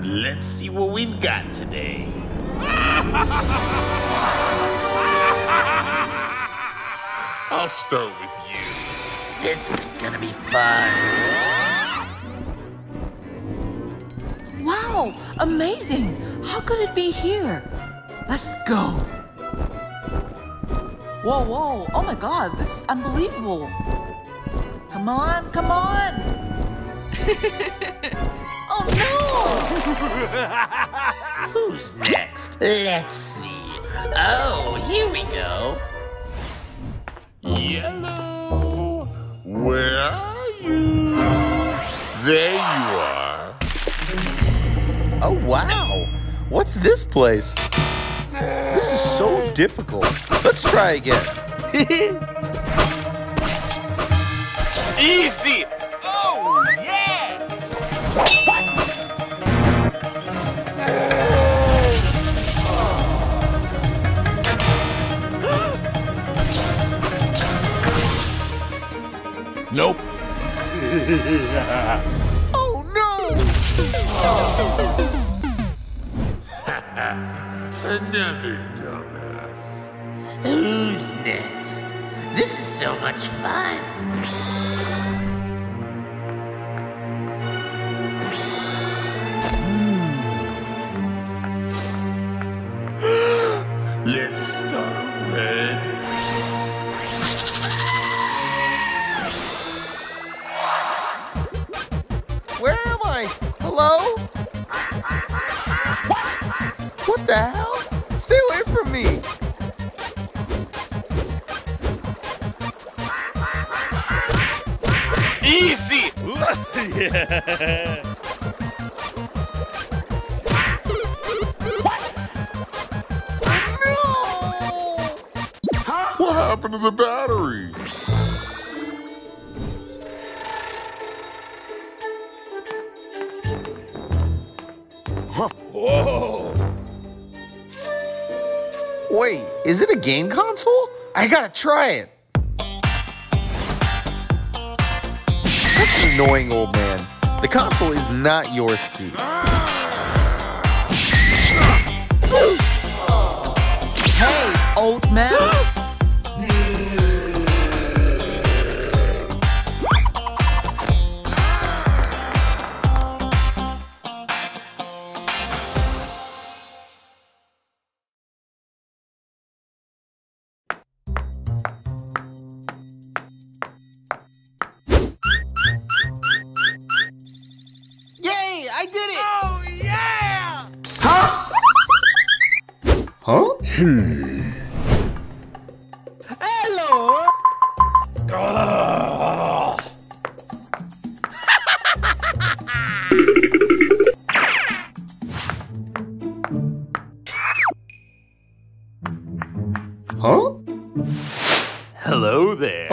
Let's see what we've got today. I'll start with you. This is gonna be fun. Wow, amazing. How could it be here? Let's go. Whoa, whoa, oh my God, this is unbelievable. Come on, come on. Oh no! Who's next? Let's see. Oh, here we go. Yellow, where are you? There you are. Oh wow, what's this place? This is so difficult. Let's try again. Easy! Oh, yeah! What? Nope. Oh, no! Another dumbass. Who's next? This is so much fun. Let's start red. Where am I? Hello? What the hell? Stay away from me! Easy! Yeah. What? No! What happened to the battery? Huh. Whoa! Wait, is it a game console? I gotta try it. Such an annoying old man. The console is not yours to keep. Hey, old man. Hello. Huh? Hello there.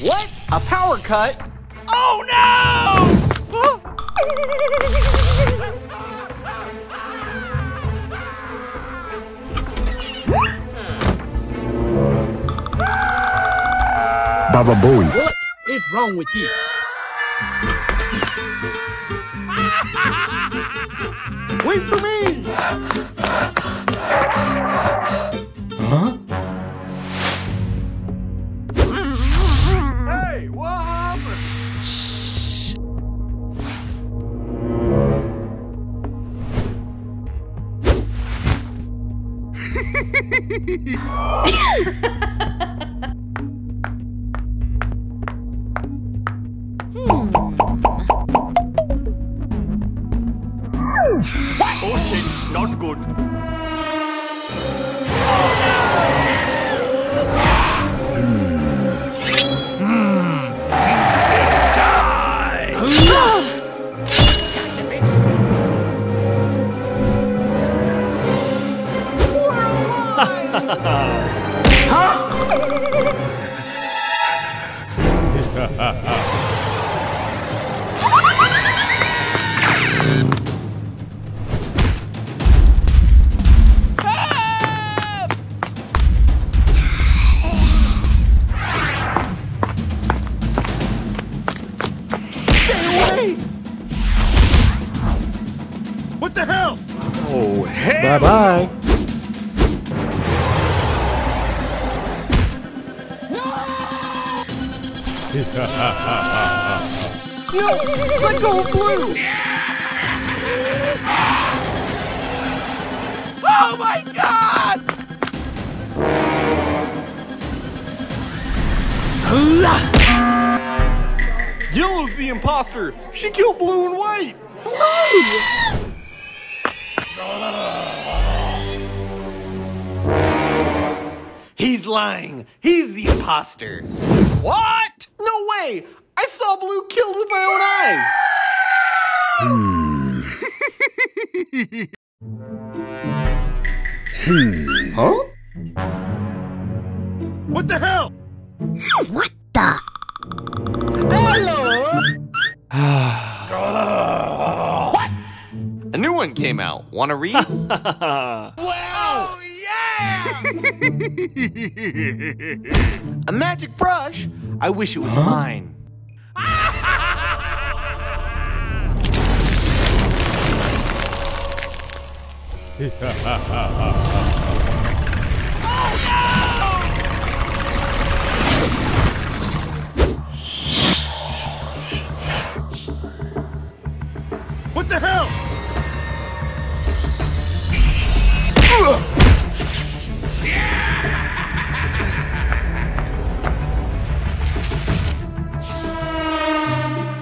What? A power cut? Oh no! Baba Booey. What is wrong with you? Wait for me! Huh? Oh shit, not good. What the hell? Oh, hell! Bye-bye. No! Let go of Blue! Oh, my God! Yellow's the imposter. She killed Blue and White. He's lying. He's the imposter. What? No way! I saw Blue killed with my own eyes. Huh? What the hell? What the? Hello. What? A new one came out. Want to read? Wow! Oh, yeah! A magic brush. I wish it was mine. Oh, no! What the hell?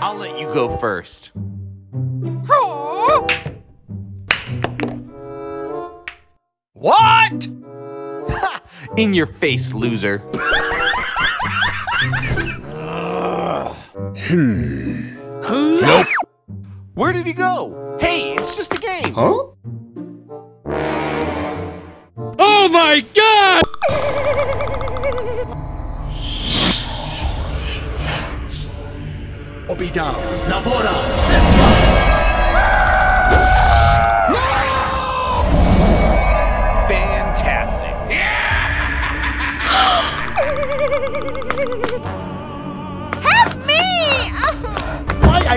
I'll let you go first. What? Ha! In your face, loser. Nope. Where did he go? Hey, it's just a game. Huh? Oh my God! Obida, Nabora, Sesma. Fantastic. Yeah! Help me! Why are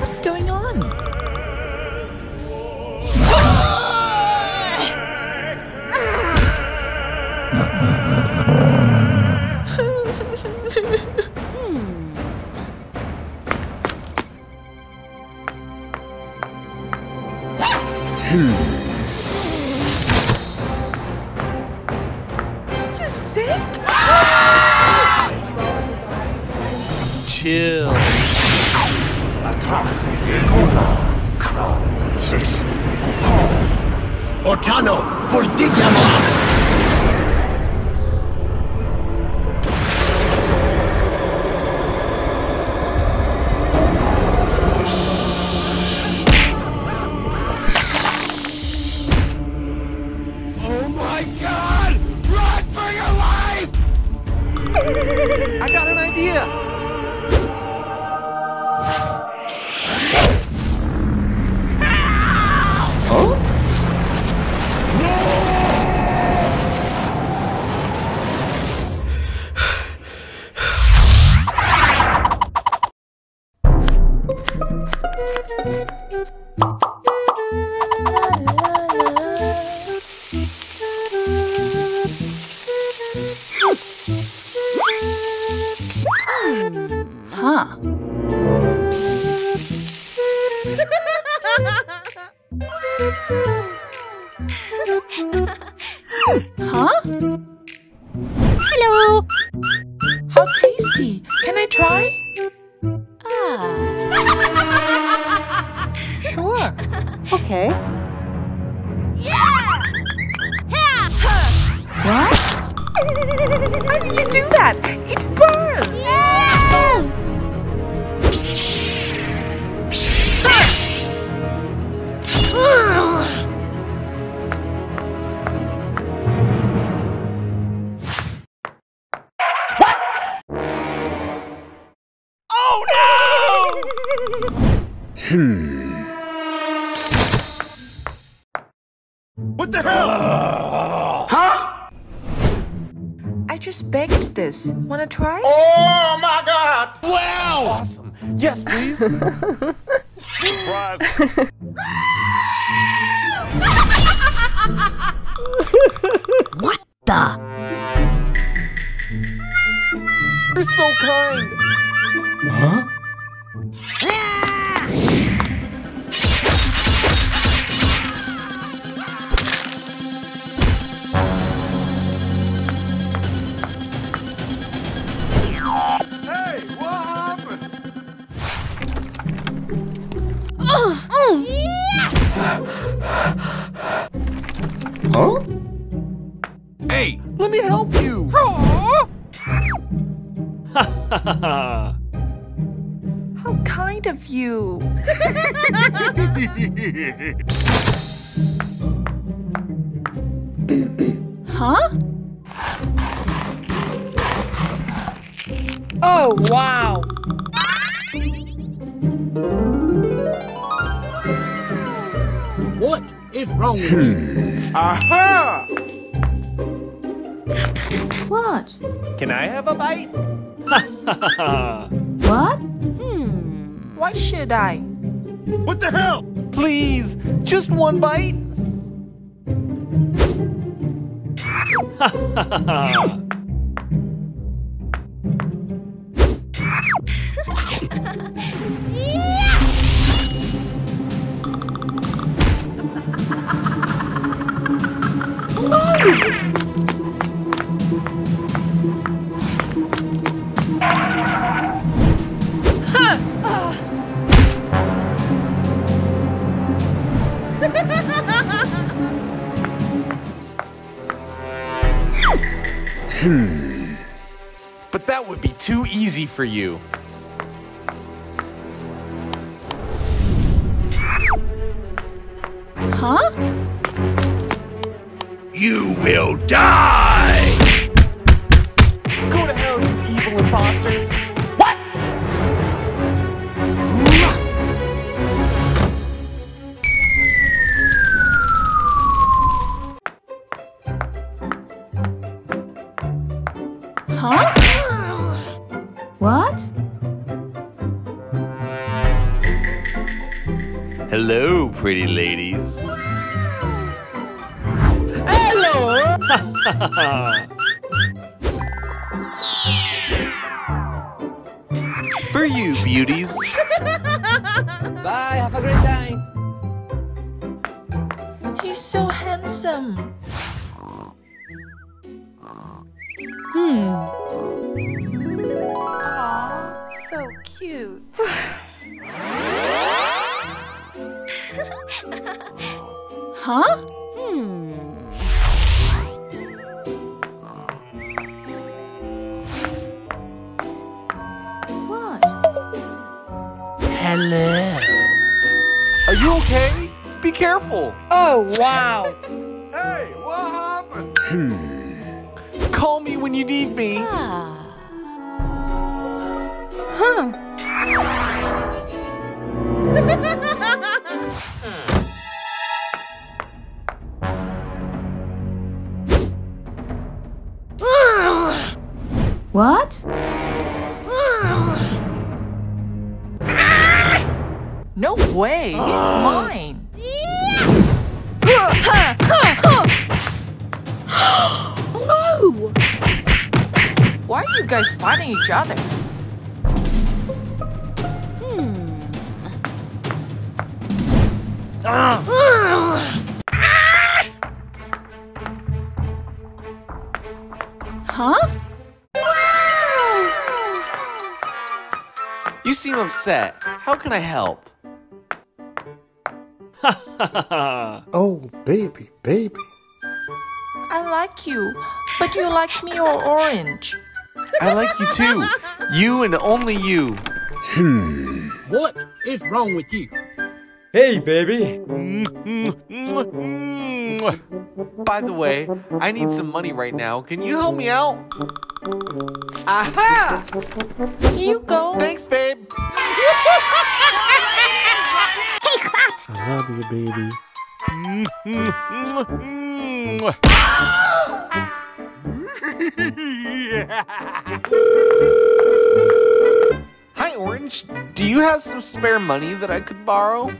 What's going on? You sick? Ah! Chill. Otano for Digimon. Hello. How tasty. Can I try? Sure. Okay. Yeah. What? How did you do that? It burned. Yeah. the hell? Huh? I just baked this. Wanna try? Oh my god! Wow! Awesome. Yes, please. Surprise. What the? You're so kind. Huh? Huh? Hey, let me help you! How kind of you! Huh? Oh, wow! What is wrong with you? Aha! What? Can I have a bite? What? Why should I? What the hell? Please, just one bite. But that would be too easy for you. Huh? You will die! Go to hell, you evil imposter! What? Huh? What? Hello, pretty ladies. For you, beauties. Bye, have a great time. He's so handsome. Aw, so cute. Huh? Hello. Are you okay? Be careful. Oh, wow. Hey, what happened? Call me when you need me. Huh. What? No way, he's mine! No! Why are you guys fighting each other? Huh? Wow. You seem upset. How can I help? Oh, baby, baby. I like you, but do you like me or orange? I like you too. You and only you. What is wrong with you? Hey, baby. By the way, I need some money right now. Can you help me out? Aha! Here you go. Thanks, babe. Take that! I love you, baby. Hi, Orange. Do you have some spare money that I could borrow?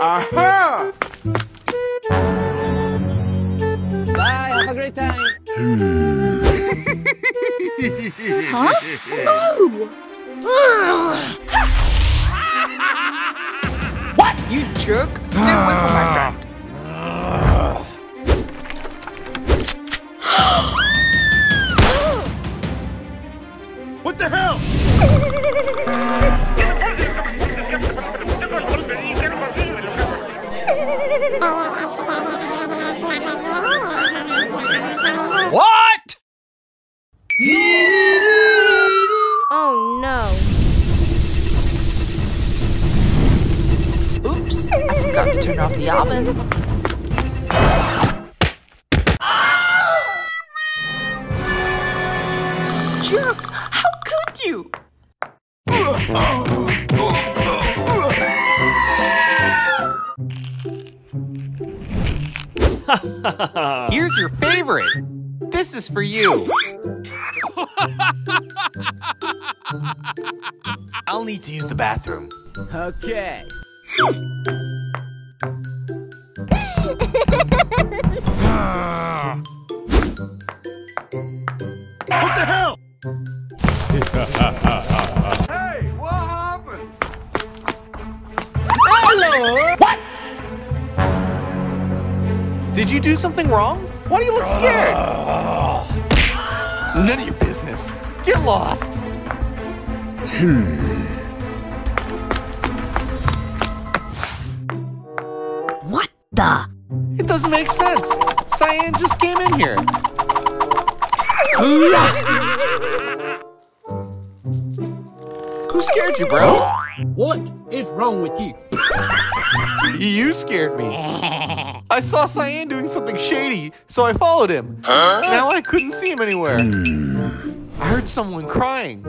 Aha! Bye, have a great time. Huh? Oh! What? You jerk! Stay away from my friend. What the hell? What? Oh no. Oops, I forgot to turn off the oven. Here's your favorite. This is for you. I'll need to use the bathroom. Okay. What the hell? Hey, what happened? Hello. What? Did you do something wrong? Why do you look scared? None of your business. Get lost. What the? It doesn't make sense. Cyan just came in here. Who scared you, bro? What is wrong with you? You scared me. I saw Cyan doing something shady, so I followed him. Now I couldn't see him anywhere. I heard someone crying.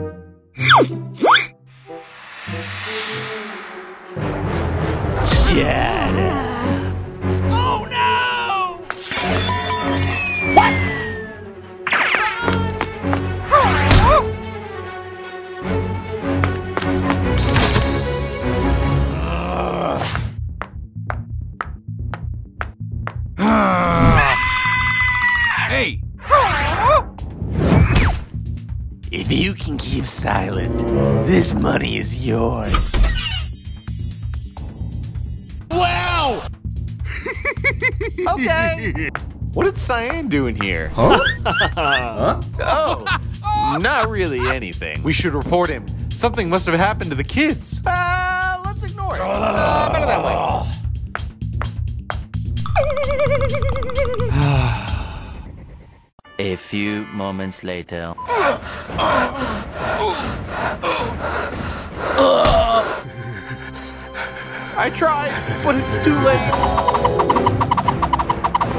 Yeah. Oh no! What? Hey! If you can keep silent, this money is yours. Wow! Okay! What did Cyan do in here? Huh? Huh? Oh, not really anything. We should report him. Something must have happened to the kids. Let's ignore it. It's better that way. A few moments later. I tried, but it's too late.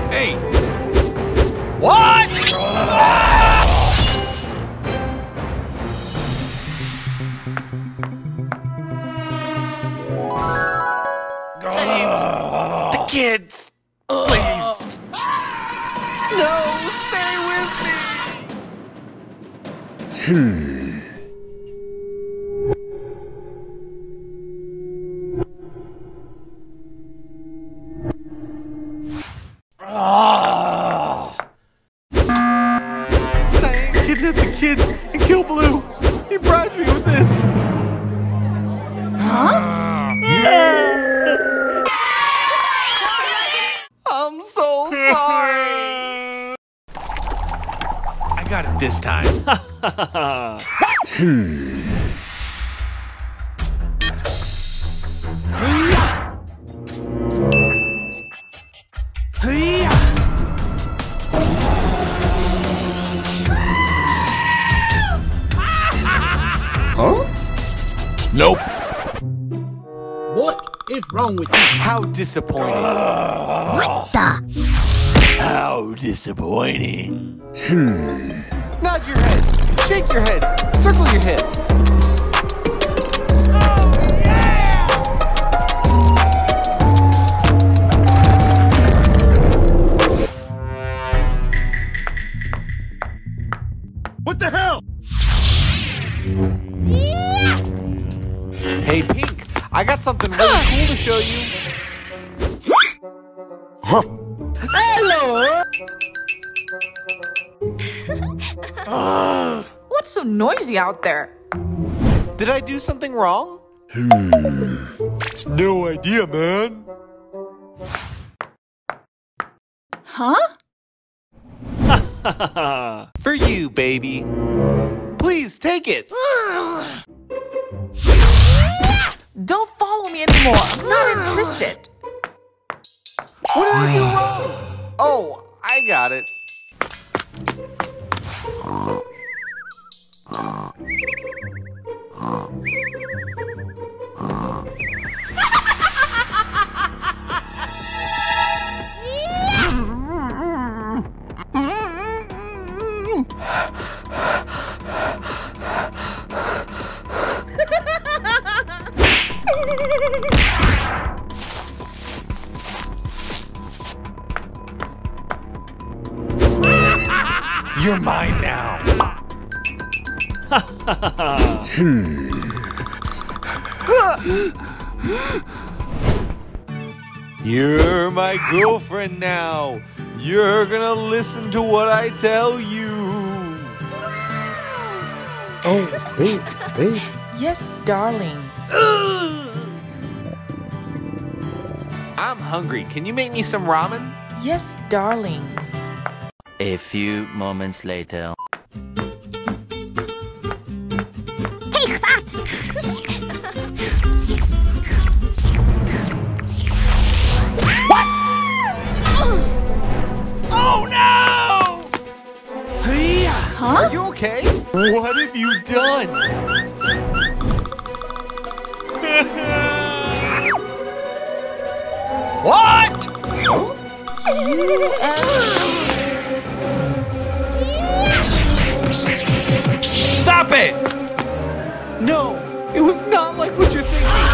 Hey! What? Save the kids! Please! No! Stay with me! Cyan kidnapped the kid and killed Blue! He bribed me with this! Huh? I'm so sorry! Got it this time. Huh? Nope. What is wrong with you? How disappointing. What the? How disappointing. Nod your head, shake your head, circle your hips. Oh, yeah! the hell? Yeah. Hey, Pink, I got something really cool to show you. Huh. Hello! What's so noisy out there? Did I do something wrong? No idea, man. Huh? For you, baby. Please take it. Don't follow me anymore. I'm not interested. What did I do wrong? Oh, I got it. You're mine now. You're my girlfriend now. You're gonna listen to what I tell you. Oh, babe, babe. Yes, darling. I'm hungry. Can you make me some ramen? Yes, darling. A few moments later. Take that! What? Oh no! Hey, huh? Are you okay? What have you done? What? You and... Stop it! No, it was not like what you're thinking.